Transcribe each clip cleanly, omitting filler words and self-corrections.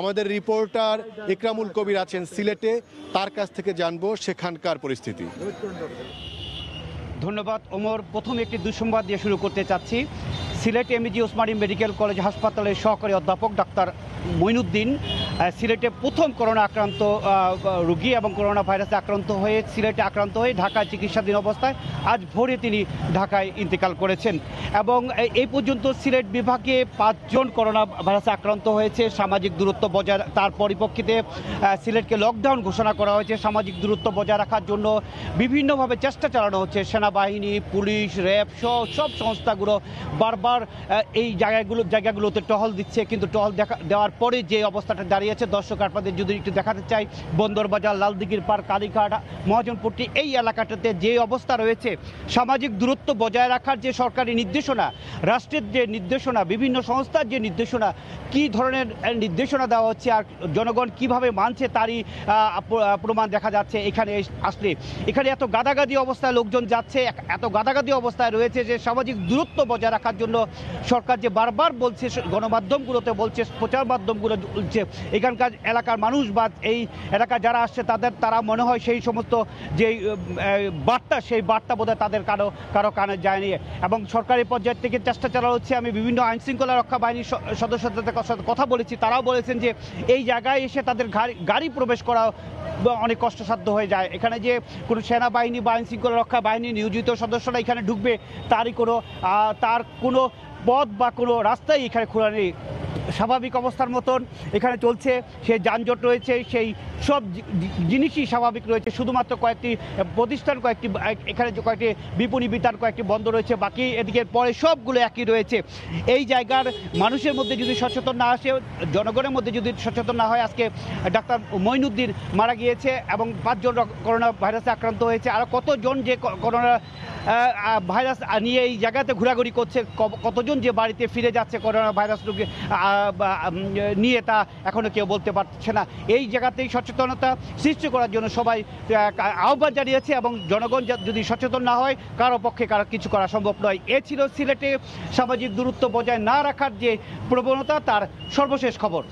আমাদের রিপোর্টার ইকরামুল কবির আছেন সিলেটে, তার কাছ থেকে জানবো সেখানকার পরিস্থিতি। ধন্যবাদ ওমর। প্রথম একটি দুঃসংবাদ দিয়ে শুরু করতে চাচ্ছি। সিলেট এমজি ওসমানী মেডিকেল কলেজ হাসপাতালের সহকারী অধ্যাপক ডাক্তার মইনুদ্দিন সিলেটে প্রথম করোনা আক্রান্ত রোগী এবং করোনা ভাইরাসে আক্রান্ত হয়ে সিলেটে আক্রান্ত হয়ে ঢাকায় চিকিৎসাধীন অবস্থায় আজ ভোরে তিনি ঢাকায় ইন্তেকাল করেছেন। এবং এই পর্যন্ত সিলেট বিভাগে 5 জন করোনা ভাইরাসে আক্রান্ত হয়েছে। সামাজিক দূরত্ব বজায়, তার পরিপ্রেক্ষিতে সিলেটকে লকডাউন ঘোষণা করা হয়েছে। সামাজিক দূরত্ব বজায় রাখার জন্য বিভিন্নভাবে চেষ্টা চালানো হচ্ছে। সেনাবাহিনী, পুলিশ, র্যাব সহ সব সংস্থাগুলো বারবার এই জায়গাগুলোতে টহল দিচ্ছে, কিন্তু টহল দেওয়ার পরে যে অবস্থাটা দাঁড়িয়েছে, দর্শক আপনাদের যদি একটু দেখাতে চাই, বন্দরবাজার, লালদিঘির পার্ক, কালীঘাট, মহাজনপট্টি এই এলাকাটাতে যে অবস্থা রয়েছে, সামাজিক দূরত্ব বজায় রাখার যে সরকারি নির্দেশনা, রাষ্ট্রের যে নির্দেশনা, বিভিন্ন সংস্থার যে নির্দেশনা, কি ধরনের নির্দেশনা দেওয়া হচ্ছে আর জনগণ কিভাবে মানছে তারই প্রমাণ দেখা যাচ্ছে। এখানে এত গাদাগাদি অবস্থায় লোকজন যাচ্ছে, এত গাদাগাদি অবস্থায় রয়েছে যে সামাজিক দূরত্ব বজায় রাখার জন্য সরকার যে বারবার বলছে, গণমাধ্যমগুলোতে বলছে, প্রচার মাধ্যমগুলো বলছে, এখানকার এলাকার মানুষ বা এই এলাকা যারা আসছে তারা মনে হয় সেই সমস্ত যে বার্তা, সেই বার্তা বোধহয় তাদের কারো কানে যায়নি। এবং সরকারি পর্যায় থেকে চেষ্টা চালানো হচ্ছে। আমি বিভিন্ন আইনশৃঙ্খলা রক্ষা বাহিনীর সদস্যদের কথা বলেছি, তারাও বলেছেন যে এই জায়গায় এসে তাদের গাড়ি প্রবেশ করা অনেক কষ্টসাধ্য হয়ে যায়। এখানে যে কোনো সেনাবাহিনী বা আইনশৃঙ্খলা রক্ষা বাহিনী নিয়োজিত সদস্যরা এখানে ঢুকবে তার কোনো পথ বা কোনো রাস্তাই এখানে খোলা নেই। স্বাভাবিক অবস্থার মতন এখানে চলছে, সেই যানজট রয়েছে, সেই সব জিনিসই স্বাভাবিক রয়েছে। শুধুমাত্র কয়েকটি প্রতিষ্ঠান, এখানে যে কয়েকটি বিপণী বিতান, কয়েকটি বন্ধ রয়েছে, বাকি এদিকে পরে সবগুলো একই রয়েছে। এই জায়গার মানুষের মধ্যে যদি সচেতন না আসে, জনগণের মধ্যে যদি সচেতন না হয়, আজকে ডাক্তার মইনুদ্দিন মারা গিয়েছে এবং 5 জন করোনা ভাইরাসে আক্রান্ত হয়েছে। আর কতজন যে করোনা ভাইরাস নিয়ে এই জায়গাতে ঘোরাঘুরি করছে, কতজন যে বাড়িতে ফিরে যাচ্ছে করোনা ভাইরাস রোগী নিয়ে, তা এখনও কেউ বলতে পারছে না। এই জায়গাতেই সচেতনতা সৃষ্টি করার জন্য সবাই আহ্বান জানিয়েছে এবং জনগণ যদি সচেতন না হয় কারো পক্ষে কিছু করা সম্ভব নয়। এ ছিল সিলেটে সামাজিক দূরত্ব বজায় না রাখার যে প্রবণতা, তার সর্বশেষ খবর।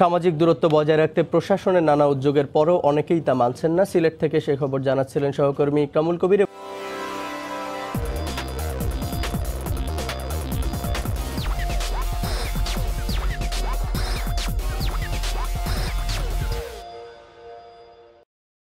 সামাজিক দূরত্ব বজায় রাখতে প্রশাসনের নানা উদ্যোগের পরও অনেকেই তা মানছেন না। সিলেট থেকে সে খবর জানাচ্ছিলেন সহকর্মী ইকরামুল কবির।